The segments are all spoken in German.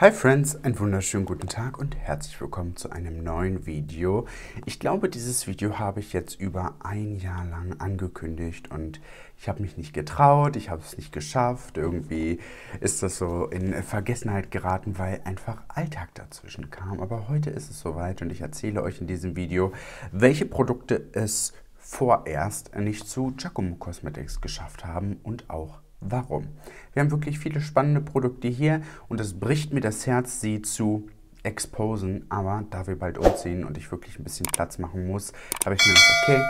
Hi Friends, einen wunderschönen guten Tag und herzlich willkommen zu einem neuen Video. Ich glaube, dieses Video habe ich jetzt über ein Jahr lang angekündigt und ich habe mich nicht getraut, ich habe es nicht geschafft. Irgendwie ist das so in Vergessenheit geraten, weil einfach Alltag dazwischen kam. Aber heute ist es soweit und ich erzähle euch in diesem Video, welche Produkte es vorerst nicht zu Giacomo Cosmetics geschafft haben und auch warum. Wir haben wirklich viele spannende Produkte hier und es bricht mir das Herz, sie zu exposen, aber da wir bald umziehen und ich wirklich ein bisschen Platz machen muss, habe ich mir gedacht, okay,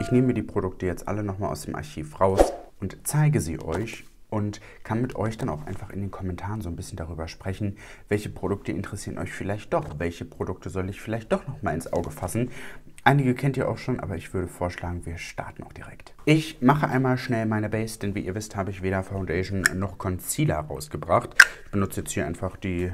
ich nehme mir die Produkte jetzt alle nochmal aus dem Archiv raus und zeige sie euch und kann mit euch dann auch einfach in den Kommentaren so ein bisschen darüber sprechen, welche Produkte interessieren euch vielleicht doch, welche Produkte soll ich vielleicht doch nochmal ins Auge fassen. Einige kennt ihr auch schon, aber ich würde vorschlagen, wir starten auch direkt. Ich mache einmal schnell meine Base, denn wie ihr wisst, habe ich weder Foundation noch Concealer rausgebracht. Ich benutze jetzt hier einfach die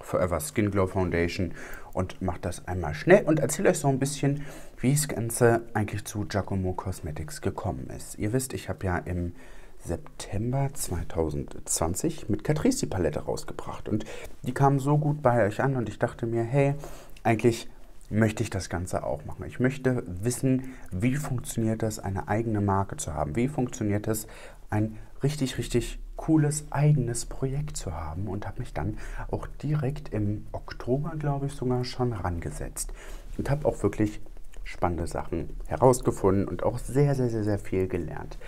Forever Skin Glow Foundation und mache das einmal schnell und erzähle euch so ein bisschen, wie das Ganze eigentlich zu Giacomo Cosmetics gekommen ist. Ihr wisst, ich habe ja im September 2020 mit Catrice die Palette rausgebracht und die kam so gut bei euch an und ich dachte mir, hey, eigentlich möchte ich das Ganze auch machen. Ich möchte wissen, wie funktioniert das, eine eigene Marke zu haben? Wie funktioniert es, ein richtig, richtig cooles eigenes Projekt zu haben? Und habe mich dann auch direkt im Oktober, glaube ich, sogar schon rangesetzt. Und habe auch wirklich spannende Sachen herausgefunden und auch sehr, sehr, sehr, sehr viel gelernt.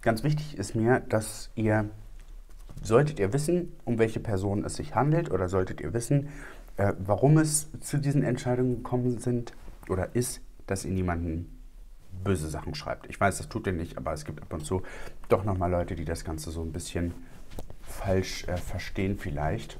Ganz wichtig ist mir, dass ihr, solltet ihr wissen, um welche Person es sich handelt oder solltet ihr wissen, warum es zu diesen Entscheidungen gekommen sind oder ist, dass ihr niemanden böse Sachen schreibt. Ich weiß, das tut ihr nicht, aber es gibt ab und zu doch nochmal Leute, die das Ganze so ein bisschen falsch verstehen vielleicht.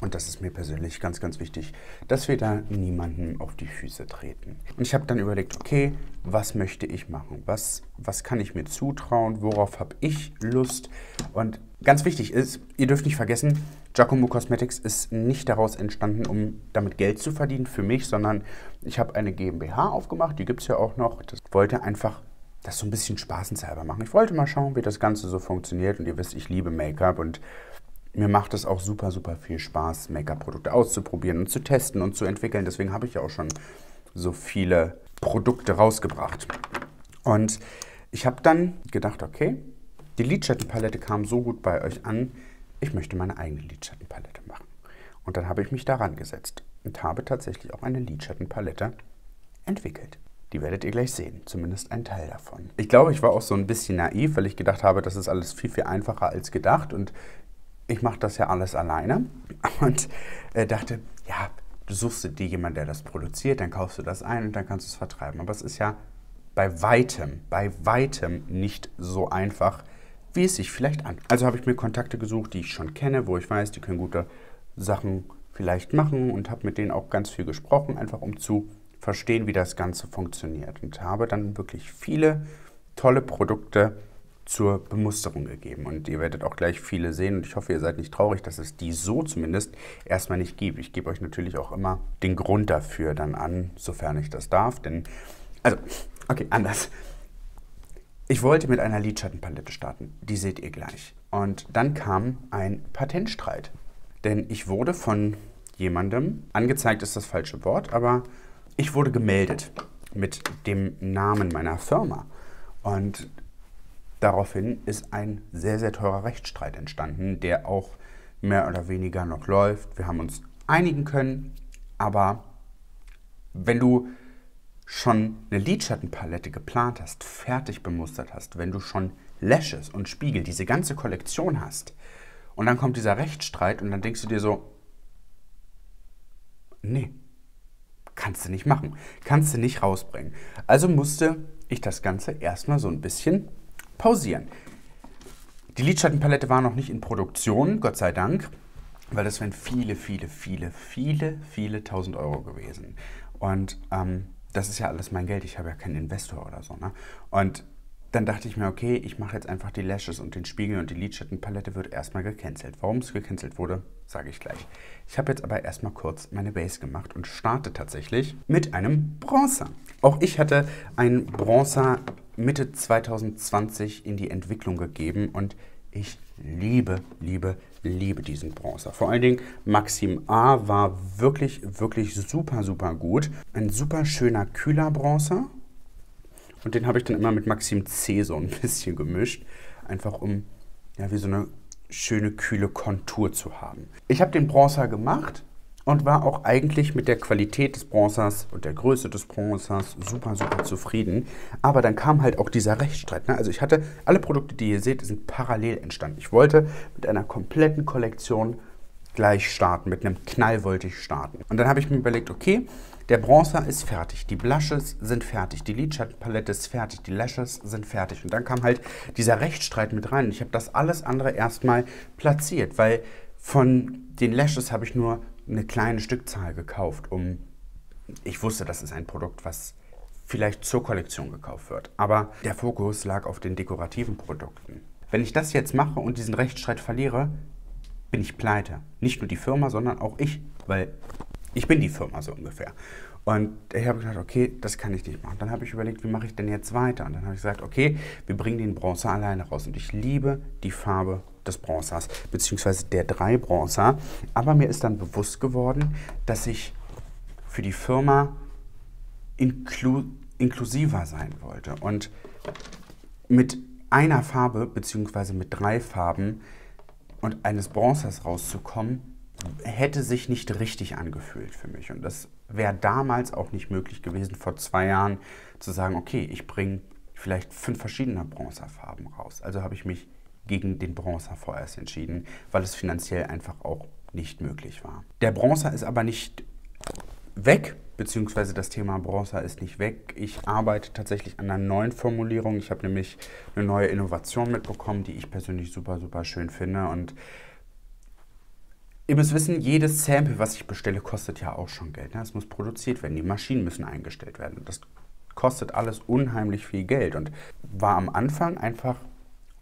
Und das ist mir persönlich ganz, ganz wichtig, dass wir da niemandem auf die Füße treten. Und ich habe dann überlegt, okay, was möchte ich machen? Was kann ich mir zutrauen? Worauf habe ich Lust? Und ganz wichtig ist, ihr dürft nicht vergessen, Giacomo Cosmetics ist nicht daraus entstanden, um damit Geld zu verdienen für mich, sondern ich habe eine GmbH aufgemacht, die gibt es ja auch noch. Das wollte einfach das so ein bisschen spaßenshalber machen. Ich wollte mal schauen, wie das Ganze so funktioniert. Und ihr wisst, ich liebe Make-up und mir macht es auch super, super viel Spaß, Make-up-Produkte auszuprobieren und zu testen und zu entwickeln. Deswegen habe ich ja auch schon so viele Produkte rausgebracht. Und ich habe dann gedacht, okay, die Lidschattenpalette kam so gut bei euch an, ich möchte meine eigene Lidschattenpalette machen. Und dann habe ich mich daran gesetzt und habe tatsächlich auch eine Lidschattenpalette entwickelt. Die werdet ihr gleich sehen, zumindest ein Teil davon. Ich glaube, ich war auch so ein bisschen naiv, weil ich gedacht habe, das ist alles viel, viel einfacher als gedacht und ich mache das ja alles alleine und dachte, ja, du suchst dir jemanden, der das produziert, dann kaufst du das ein und dann kannst du es vertreiben. Aber es ist ja bei weitem nicht so einfach, wie es sich vielleicht an. Also habe ich mir Kontakte gesucht, die ich schon kenne, wo ich weiß, die können gute Sachen vielleicht machen und habe mit denen auch ganz viel gesprochen, einfach um zu verstehen, wie das Ganze funktioniert. Und habe dann wirklich viele tolle Produkte zur Bemusterung gegeben und ihr werdet auch gleich viele sehen und ich hoffe, ihr seid nicht traurig, dass es die so zumindest erstmal nicht gibt. Ich gebe euch natürlich auch immer den Grund dafür dann an, sofern ich das darf, denn, also, okay, anders. Ich wollte mit einer Lidschattenpalette starten, die seht ihr gleich. Und dann kam ein Patentstreit, denn ich wurde von jemandem, angezeigt ist das falsche Wort, aber ich wurde gemeldet mit dem Namen meiner Firma und daraufhin ist ein sehr, sehr teurer Rechtsstreit entstanden, der auch mehr oder weniger noch läuft. Wir haben uns einigen können, aber wenn du schon eine Lidschattenpalette geplant hast, fertig bemustert hast, wenn du schon Lashes und Spiegel, diese ganze Kollektion hast und dann kommt dieser Rechtsstreit und dann denkst du dir so, nee, kannst du nicht machen, kannst du nicht rausbringen. Also musste ich das Ganze erstmal so ein bisschen pausieren. Die Lidschattenpalette war noch nicht in Produktion, Gott sei Dank, weil das wären viele tausend Euro gewesen. Und das ist ja alles mein Geld, ich habe ja keinen Investor oder so, ne? Und dann dachte ich mir, okay, ich mache jetzt einfach die Lashes und den Spiegel und die Lidschattenpalette wird erstmal gecancelt. Warum es gecancelt wurde, sage ich gleich. Ich habe jetzt aber erstmal kurz meine Base gemacht und starte tatsächlich mit einem Bronzer. Auch ich hatte einen Bronzer Mitte 2020 in die Entwicklung gegeben und Ich liebe, liebe, liebe diesen Bronzer. Vor allen Dingen Maxim A war wirklich, wirklich super, super gut. Ein super schöner, kühler Bronzer. Und den habe ich dann immer mit Maxim C so ein bisschen gemischt. Einfach um, ja, wie so eine schöne, kühle Kontur zu haben. Ich habe den Bronzer gemacht und war auch eigentlich mit der Qualität des Bronzers und der Größe des Bronzers super, super zufrieden. Aber dann kam halt auch dieser Rechtsstreit, ne? Also ich hatte alle Produkte, die ihr seht, sind parallel entstanden. Ich wollte mit einer kompletten Kollektion gleich starten, mit einem Knall wollte ich starten. Und dann habe ich mir überlegt, okay, der Bronzer ist fertig, die Blushes sind fertig, die Lidschattenpalette ist fertig, die Lashes sind fertig. Und dann kam halt dieser Rechtsstreit mit rein. Ich habe das alles andere erstmal platziert, weil von den Lashes habe ich nur eine kleine Stückzahl gekauft, ich wusste, das ist ein Produkt, was vielleicht zur Kollektion gekauft wird. Aber der Fokus lag auf den dekorativen Produkten. Wenn ich das jetzt mache und diesen Rechtsstreit verliere, bin ich pleite. Nicht nur die Firma, sondern auch ich, weil ich bin die Firma so ungefähr. Und ich habe gedacht, okay, das kann ich nicht machen. Dann habe ich überlegt, wie mache ich denn jetzt weiter? Und dann habe ich gesagt, okay, wir bringen den Bronzer alleine raus. Und ich liebe die Farbe des Bronzers, beziehungsweise der drei Bronzer. Aber mir ist dann bewusst geworden, dass ich für die Firma inklusiver sein wollte. Und mit einer Farbe, beziehungsweise mit drei Farben und eines Bronzers rauszukommen, hätte sich nicht richtig angefühlt für mich. Und das wäre damals auch nicht möglich gewesen, vor 2 Jahren zu sagen, okay, ich bringe vielleicht 5 verschiedene Bronzerfarben raus. Also habe ich mich gegen den Bronzer vorerst entschieden, weil es finanziell einfach auch nicht möglich war. Der Bronzer ist aber nicht weg, beziehungsweise das Thema Bronzer ist nicht weg. Ich arbeite tatsächlich an einer neuen Formulierung. Ich habe nämlich eine neue Innovation mitbekommen, die ich persönlich super, super schön finde. Und ihr müsst wissen, jedes Sample, was ich bestelle, kostet ja auch schon Geld. Es muss produziert werden, die Maschinen müssen eingestellt werden. Das kostet alles unheimlich viel Geld und war am Anfang einfach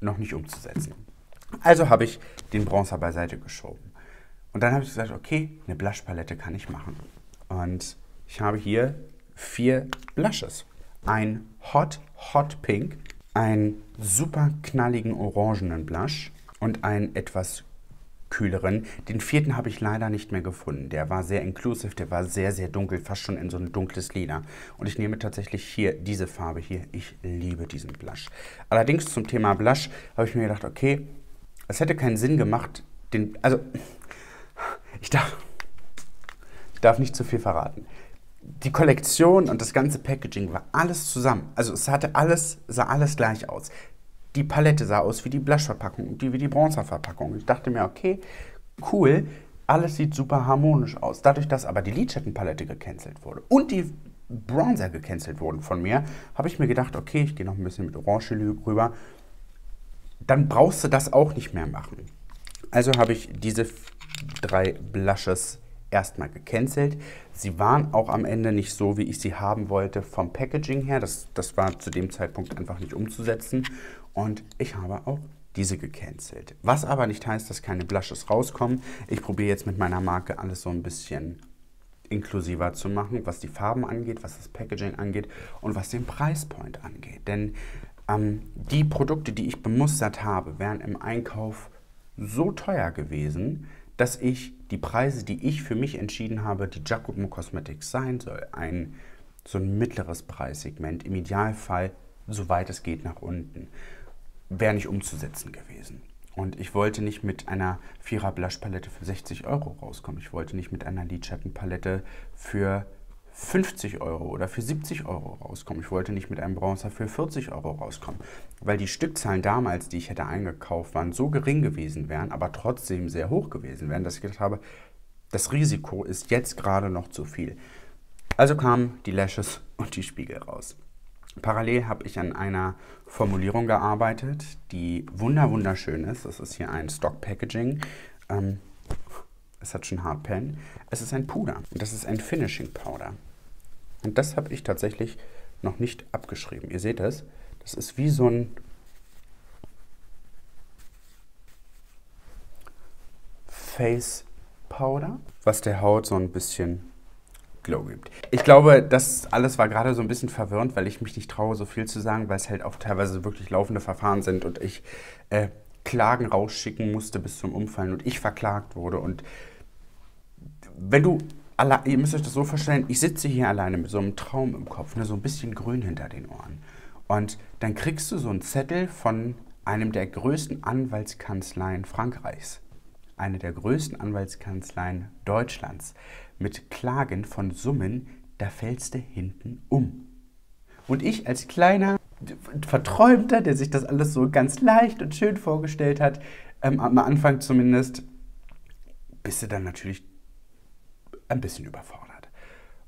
noch nicht umzusetzen. Also habe ich den Bronzer beiseite geschoben. Und dann habe ich gesagt, okay, eine Blush-Palette kann ich machen. Und ich habe hier 4 Blushes. Ein Hot, Hot Pink, einen super knalligen orangenen Blush und einen etwas kühleren. Den 4. habe ich leider nicht mehr gefunden. Der war sehr inclusive, der war sehr, sehr dunkel, fast schon in so ein dunkles Lila. Und ich nehme tatsächlich hier diese Farbe hier. Ich liebe diesen Blush. Allerdings zum Thema Blush habe ich mir gedacht, okay, es hätte keinen Sinn gemacht, ich darf nicht zu viel verraten. Die Kollektion und das ganze Packaging war alles zusammen. Also es hatte alles, sah alles gleich aus. Die Palette sah aus wie die Blush-Verpackung und wie die Bronzer-Verpackung. Ich dachte mir, okay, cool, alles sieht super harmonisch aus. Dadurch, dass aber die Lidschattenpalette gecancelt wurde und die Bronzer gecancelt wurden von mir, habe ich mir gedacht, okay, ich gehe noch ein bisschen mit Orange rüber. Dann brauchst du das auch nicht mehr machen. Also habe ich diese 3 Blushes erstmal gecancelt. Sie waren auch am Ende nicht so, wie ich sie haben wollte vom Packaging her. Das war zu dem Zeitpunkt einfach nicht umzusetzen. Und ich habe auch diese gecancelt. Was aber nicht heißt, dass keine Blushes rauskommen. Ich probiere jetzt mit meiner Marke alles so ein bisschen inklusiver zu machen, was die Farben angeht, was das Packaging angeht und was den Preispoint angeht. Denn die Produkte, die ich bemustert habe, wären im Einkauf so teuer gewesen, dass ich die Preise, die ich für mich entschieden habe, die Giacomo Cosmetics sein soll, so ein mittleres Preissegment, im Idealfall, soweit es geht, nach unten, wäre nicht umzusetzen gewesen. Und ich wollte nicht mit einer 4er Blush-Palette für 60 € rauskommen. Ich wollte nicht mit einer Lidschattenpalette für 50 € oder für 70 € rauskommen. Ich wollte nicht mit einem Bronzer für 40 € rauskommen, weil die Stückzahlen damals, die ich hätte eingekauft, waren so gering gewesen wären, aber trotzdem sehr hoch gewesen wären, dass ich gedacht habe, das Risiko ist jetzt gerade noch zu viel. Also kamen die Lashes und die Spiegel raus. Parallel habe ich an einer Formulierung gearbeitet, die wunderschön ist. Das ist hier ein Stock-Packaging. Es hat schon Hardpan. Es ist ein Puder. Und das ist ein Finishing Powder. Und das habe ich tatsächlich noch nicht abgeschrieben. Ihr seht es. Das ist wie so ein Face Powder, was der Haut so ein bisschen Glow gibt. Ich glaube, das alles war gerade so ein bisschen verwirrend, weil ich mich nicht traue, so viel zu sagen, weil es halt auch teilweise wirklich laufende Verfahren sind und ich Klagen rausschicken musste bis zum Umfallen und ich verklagt wurde. Und wenn du, ihr müsst euch das so vorstellen, ich sitze hier alleine mit so einem Traum im Kopf, ne, so ein bisschen grün hinter den Ohren. Und dann kriegst du so einen Zettel von einem der größten Anwaltskanzleien Frankreichs, eine der größten Anwaltskanzleien Deutschlands, mit Klagen von Summen, da fällst du hinten um. Und ich als kleiner Verträumter, der sich das alles so ganz leicht und schön vorgestellt hat, am Anfang zumindest, bist du dann natürlich ein bisschen überfordert.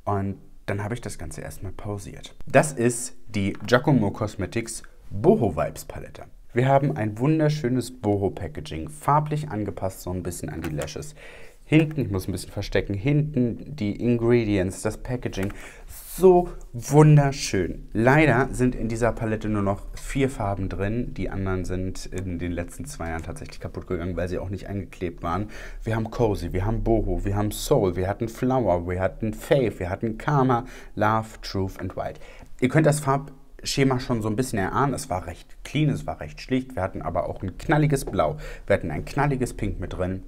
Und dann habe ich das Ganze erstmal pausiert. Das ist die Giacomo Cosmetics Boho Vibes Palette. Wir haben ein wunderschönes Boho-Packaging, farblich angepasst so ein bisschen an die Lashes. Hinten, ich muss ein bisschen verstecken, hinten die Ingredients, das Packaging, so wunderschön. Leider sind in dieser Palette nur noch 4 Farben drin. Die anderen sind in den letzten 2 Jahren tatsächlich kaputt gegangen, weil sie auch nicht eingeklebt waren. Wir haben Cozy, wir haben Boho, wir haben Soul, wir hatten Flower, wir hatten Faith, wir hatten Karma, Love, Truth and White. Ihr könnt das Farbschema schon so ein bisschen erahnen. Es war recht clean, es war recht schlicht. Wir hatten aber auch ein knalliges Blau. Wir hatten ein knalliges Pink mit drin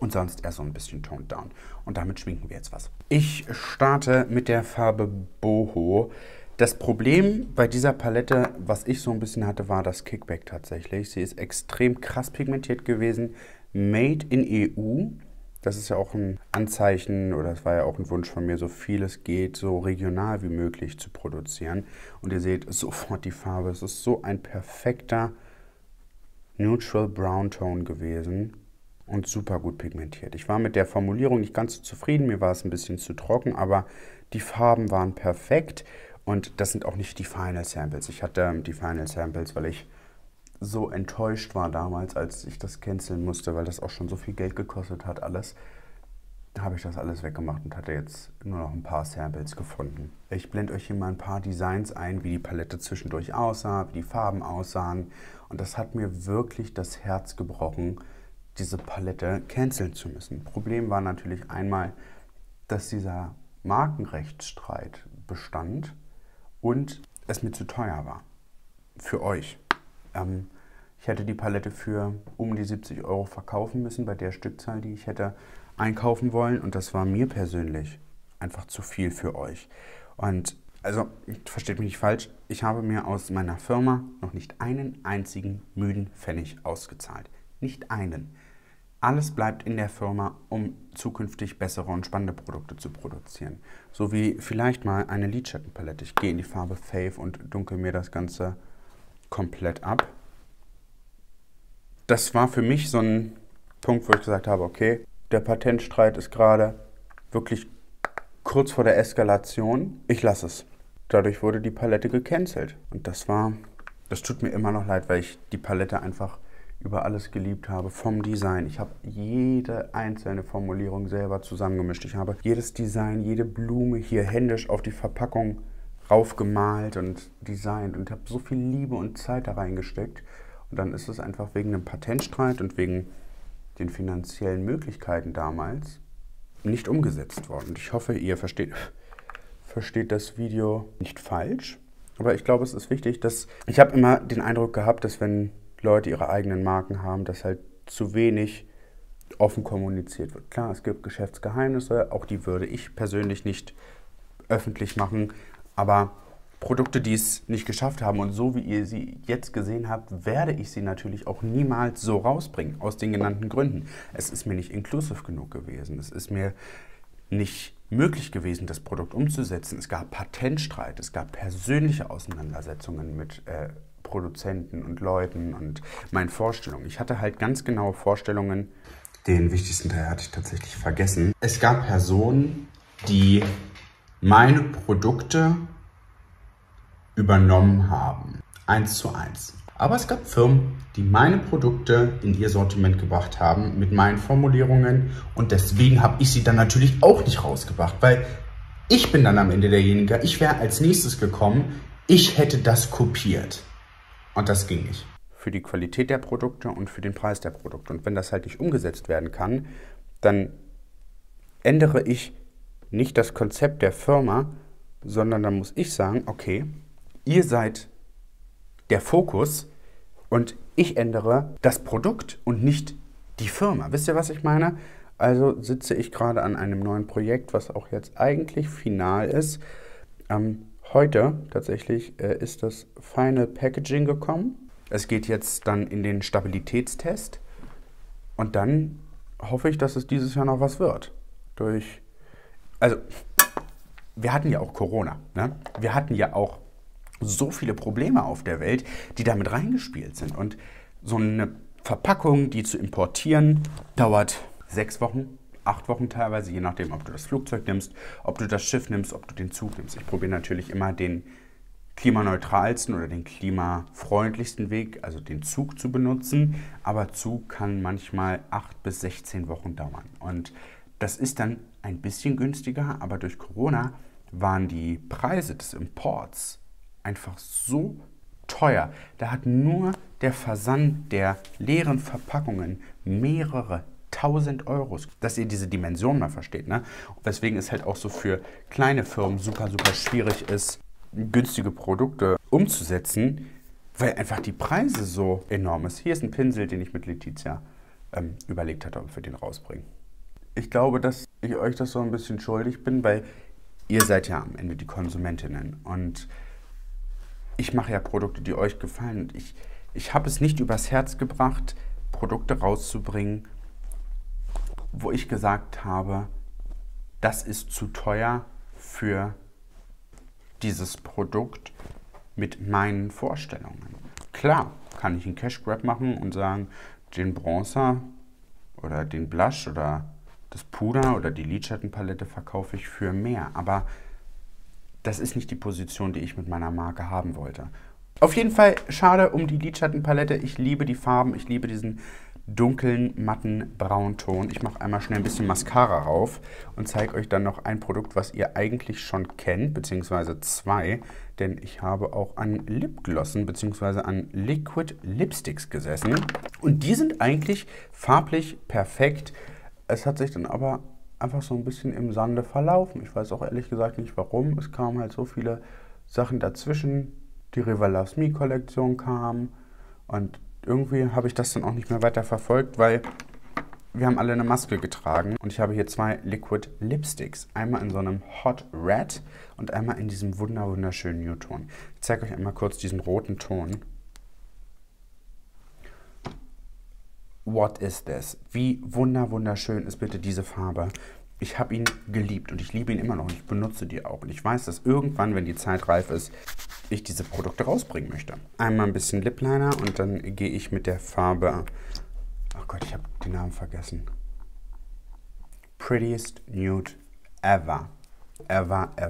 und sonst eher so ein bisschen toned down. Und damit schminken wir jetzt was. Ich starte mit der Farbe Boho. Das Problem bei dieser Palette, was ich so ein bisschen hatte, war das Kickback tatsächlich. Sie ist extrem krass pigmentiert gewesen. Made in EU. Das ist ja auch ein Anzeichen, oder es war ja auch ein Wunsch von mir, so viel es geht, so regional wie möglich zu produzieren. Und ihr seht sofort die Farbe. Es ist so ein perfekter Neutral Brown Tone gewesen und super gut pigmentiert. Ich war mit der Formulierung nicht ganz so zufrieden, mir war es ein bisschen zu trocken, aber die Farben waren perfekt und das sind auch nicht die Final Samples. Ich hatte die Final Samples, weil ich so enttäuscht war damals, als ich das canceln musste, weil das auch schon so viel Geld gekostet hat, alles. Da habe ich das alles weggemacht und hatte jetzt nur noch ein paar Samples gefunden. Ich blende euch hier mal ein paar Designs ein, wie die Palette zwischendurch aussah, wie die Farben aussahen. Und das hat mir wirklich das Herz gebrochen, diese Palette canceln zu müssen. Problem war natürlich einmal, dass dieser Markenrechtsstreit bestand und es mir zu teuer war. Für euch. Ich hätte die Palette für um die 70 € verkaufen müssen, bei der Stückzahl, die ich hätte einkaufen wollen. Und das war mir persönlich einfach zu viel für euch. Und also, versteht mich nicht falsch, ich habe mir aus meiner Firma noch nicht einen einzigen müden Pfennig ausgezahlt. Nicht einen. Alles bleibt in der Firma, um zukünftig bessere und spannende Produkte zu produzieren. So wie vielleicht mal eine Lidschattenpalette. Ich gehe in die Farbe Fave und dunkel mir das Ganze komplett ab. Das war für mich so ein Punkt, wo ich gesagt habe, okay, der Patentstreit ist gerade wirklich kurz vor der Eskalation. Ich lasse es. Dadurch wurde die Palette gecancelt. Und das tut mir immer noch leid, weil ich die Palette einfach über alles geliebt habe, vom Design. Ich habe jede einzelne Formulierung selber zusammengemischt. Ich habe jedes Design, jede Blume hier händisch auf die Verpackung raufgemalt und designt und habe so viel Liebe und Zeit da reingesteckt. Und dann ist es einfach wegen einem Patentstreit und wegen den finanziellen Möglichkeiten damals nicht umgesetzt worden. Und ich hoffe, ihr versteht das Video nicht falsch. Aber ich glaube, es ist wichtig, dass... Ich habe immer den Eindruck gehabt, dass wenn Leute ihre eigenen Marken haben, dass halt zu wenig offen kommuniziert wird. Klar, es gibt Geschäftsgeheimnisse, auch die würde ich persönlich nicht öffentlich machen, aber Produkte, die es nicht geschafft haben und so wie ihr sie jetzt gesehen habt, werde ich sie natürlich auch niemals so rausbringen, aus den genannten Gründen. Es ist mir nicht inclusive genug gewesen, es ist mir nicht möglich gewesen, das Produkt umzusetzen. Es gab Patentstreit, es gab persönliche Auseinandersetzungen mit Produzenten und Leuten und meinen Vorstellungen. Ich hatte halt ganz genaue Vorstellungen. Den wichtigsten Teil hatte ich tatsächlich vergessen. Es gab Personen, die meine Produkte übernommen haben. 1:1. Aber es gab Firmen, die meine Produkte in ihr Sortiment gebracht haben mit meinen Formulierungen und deswegen habe ich sie dann natürlich auch nicht rausgebracht, weil ich bin dann am Ende derjenige, ich wäre als nächstes gekommen, ich hätte das kopiert. Und das ging nicht. Für die Qualität der Produkte und für den Preis der Produkte. Und wenn das halt nicht umgesetzt werden kann, dann ändere ich nicht das Konzept der Firma, sondern dann muss ich sagen, okay, ihr seid der Fokus und Ich ändere das Produkt und nicht die Firma. Wisst ihr, was ich meine? Also sitze ich gerade an einem neuen Projekt, was auch jetzt eigentlich final ist. Heute tatsächlich ist das Final Packaging gekommen. Es geht jetzt dann in den Stabilitätstest. Und dann hoffe ich, dass es dieses Jahr noch was wird. Also, wir hatten ja auch Corona, ne? Wir hatten ja auch so viele Probleme auf der Welt, die damit reingespielt sind. Und so eine Verpackung, die zu importieren, dauert 6 Wochen, 8 Wochen teilweise, je nachdem, ob du das Flugzeug nimmst, ob du das Schiff nimmst, ob du den Zug nimmst. Ich probiere natürlich immer den klimaneutralsten oder den klimafreundlichsten Weg, also den Zug zu benutzen. Aber Zug kann manchmal 8 bis 16 Wochen dauern. Und das ist dann ein bisschen günstiger, aber durch Corona waren die Preise des Imports einfach so teuer. Da hat nur der Versand der leeren Verpackungen mehrere 1000 Euros, dass ihr diese Dimension mal versteht, ne? Weswegen es halt auch so für kleine Firmen super, super schwierig ist, günstige Produkte umzusetzen, weil einfach die Preise so enorm ist. Hier ist ein Pinsel, den ich mit Letizia überlegt hatte, ob wir den rausbringen. Ich glaube, dass ich euch das so ein bisschen schuldig bin, weil ihr seid ja am Ende die Konsumentinnen und ich mache ja Produkte, die euch gefallen. Und ich habe es nicht übers Herz gebracht, Produkte rauszubringen, wo ich gesagt habe, das ist zu teuer für dieses Produkt mit meinen Vorstellungen. Klar, kann ich einen Cash Grab machen und sagen, den Bronzer oder den Blush oder das Puder oder die Lidschattenpalette verkaufe ich für mehr. Aber das ist nicht die Position, die ich mit meiner Marke haben wollte. Auf jeden Fall schade um die Lidschattenpalette. Ich liebe die Farben, ich liebe diesen dunklen, matten Braunton. Ich mache einmal schnell ein bisschen Mascara rauf und zeige euch dann noch ein Produkt, was ihr eigentlich schon kennt, beziehungsweise zwei, denn ich habe auch an Lipglossen, beziehungsweise an Liquid Lipsticks gesessen. Und die sind eigentlich farblich perfekt. Es hat sich dann aber einfach so ein bisschen im Sande verlaufen. Ich weiß auch ehrlich gesagt nicht, warum. Es kamen halt so viele Sachen dazwischen. Die Rivalas Me-Kollektion kam und irgendwie habe ich das dann auch nicht mehr weiter verfolgt, weil wir haben alle eine Maske getragen und ich habe hier zwei Liquid Lipsticks. Einmal in so einem Hot Red und einmal in diesem wunderschönen Nude-Ton. Ich zeige euch einmal kurz diesen roten Ton. What is this? Wie wunderschön ist bitte diese Farbe. Ich habe ihn geliebt und ich liebe ihn immer noch und ich benutze die auch. Und ich weiß, dass irgendwann, wenn die Zeit reif ist, ich diese Produkte rausbringen möchte. Einmal ein bisschen Lip Liner und dann gehe ich mit der Farbe... Oh Gott, ich habe den Namen vergessen. Prettiest Nude Ever. Ever.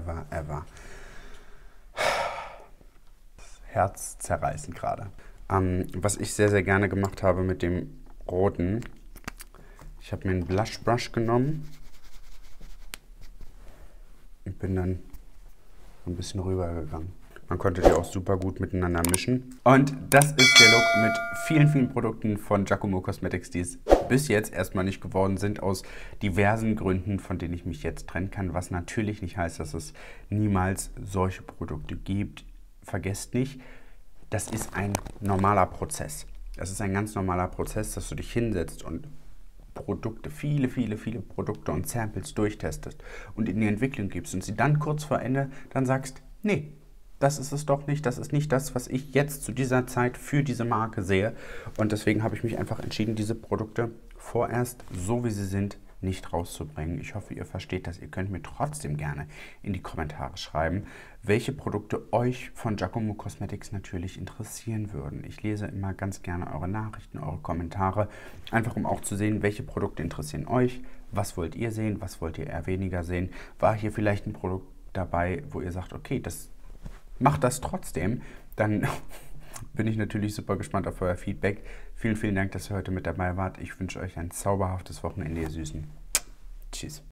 Das Herz zerreißen gerade. Was ich sehr gerne gemacht habe mit dem Roten, ich habe mir einen Blush Brush genommen. Ich bin dann so ein bisschen rübergegangen. Man konnte die auch super gut miteinander mischen. Und das ist der Look mit vielen Produkten von Giacomo Cosmetics, die es bis jetzt erstmal nicht geworden sind, aus diversen Gründen, von denen ich mich jetzt trennen kann. Was natürlich nicht heißt, dass es niemals solche Produkte gibt. Vergesst nicht, das ist ein normaler Prozess. Das ist ein ganz normaler Prozess, dass du dich hinsetzt und Produkte, viele Produkte und Samples durchtestest und in die Entwicklung gibst und sie dann kurz vor Ende dann sagst, nee, das ist es doch nicht, das ist nicht das, was ich jetzt zu dieser Zeit für diese Marke sehe. Und deswegen habe ich mich einfach entschieden, diese Produkte vorerst, so wie sie sind, nicht rauszubringen. Ich hoffe, ihr versteht das. Ihr könnt mir trotzdem gerne in die Kommentare schreiben, welche Produkte euch von Giacomo Cosmetics natürlich interessieren würden. Ich lese immer ganz gerne eure Nachrichten, eure Kommentare, einfach um auch zu sehen, welche Produkte interessieren euch, was wollt ihr sehen, was wollt ihr eher weniger sehen. War hier vielleicht ein Produkt dabei, wo ihr sagt, okay, das macht das trotzdem, dann bin ich natürlich super gespannt auf euer Feedback. Vielen Dank, dass ihr heute mit dabei wart. Ich wünsche euch ein zauberhaftes Wochenende, ihr Süßen. Tschüss.